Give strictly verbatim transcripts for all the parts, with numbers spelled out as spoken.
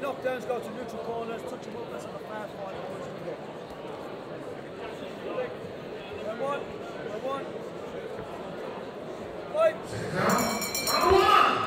your knockdowns go to neutral corners, touch them up, that's on a fast fight. Come on, come on. Fight! Come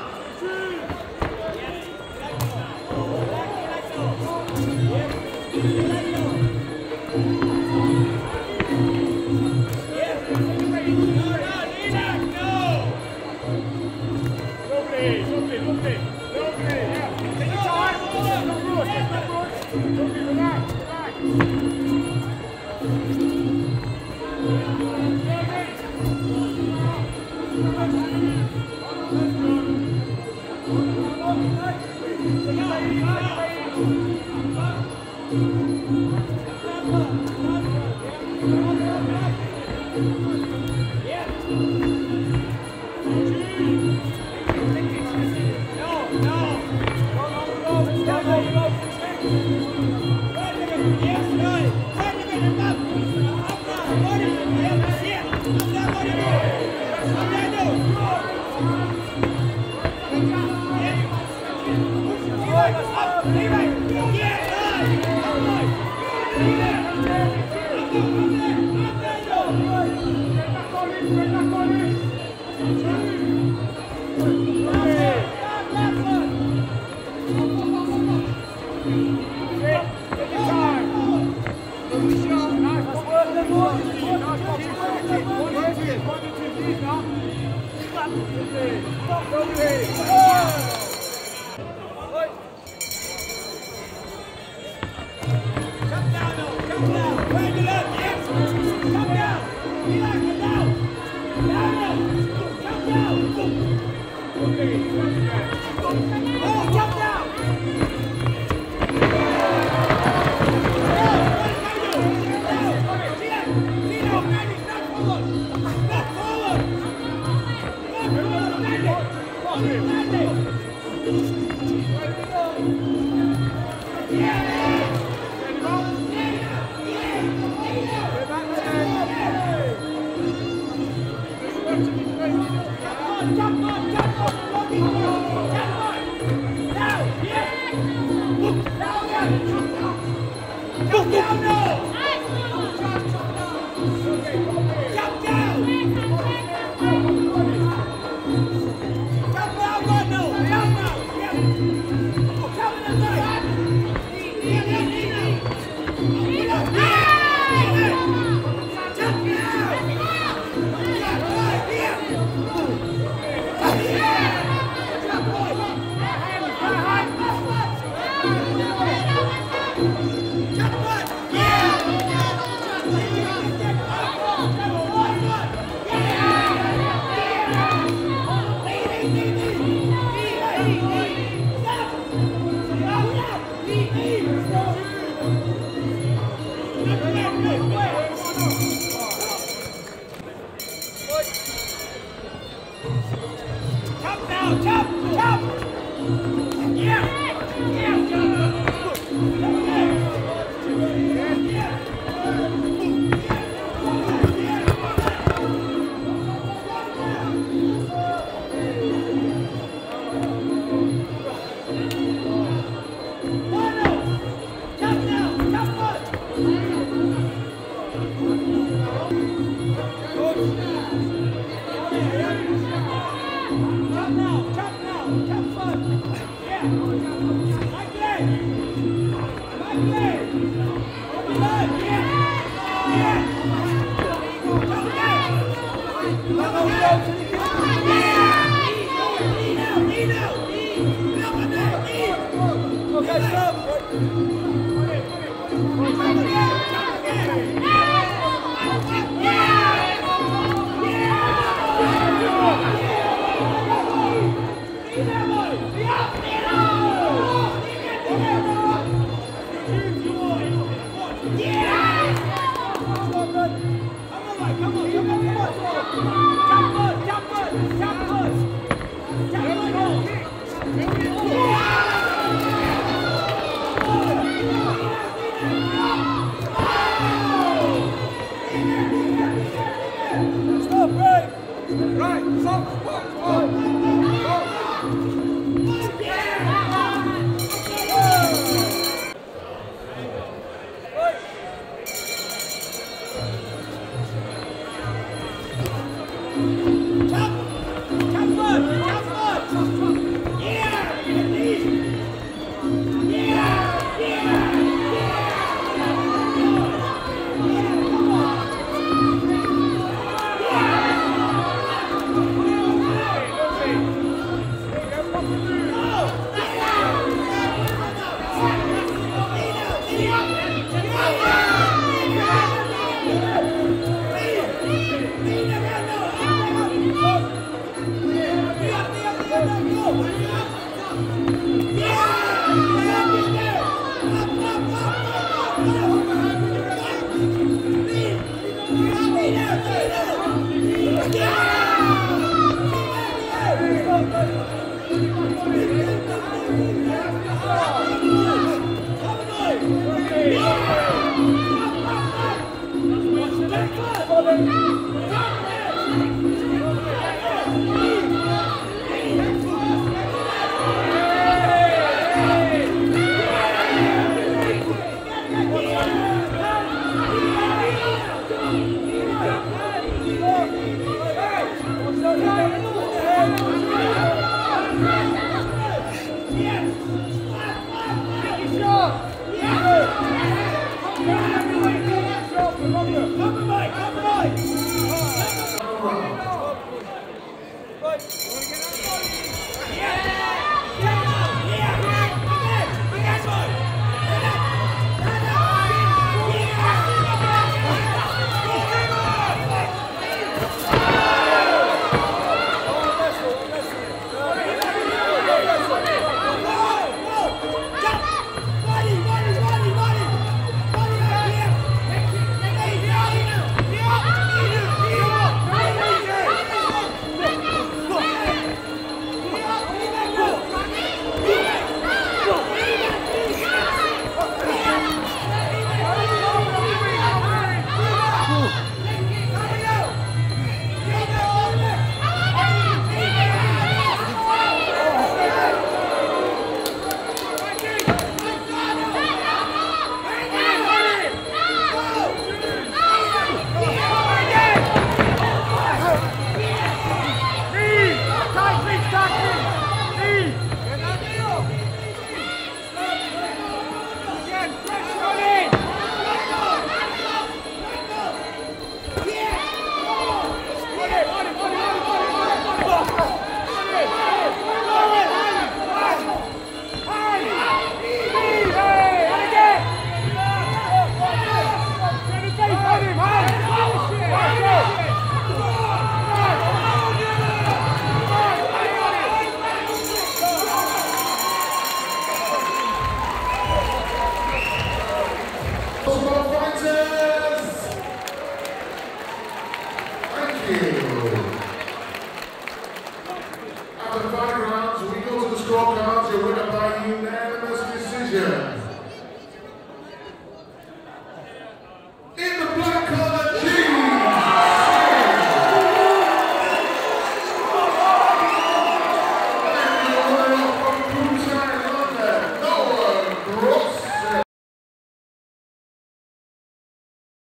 Yes!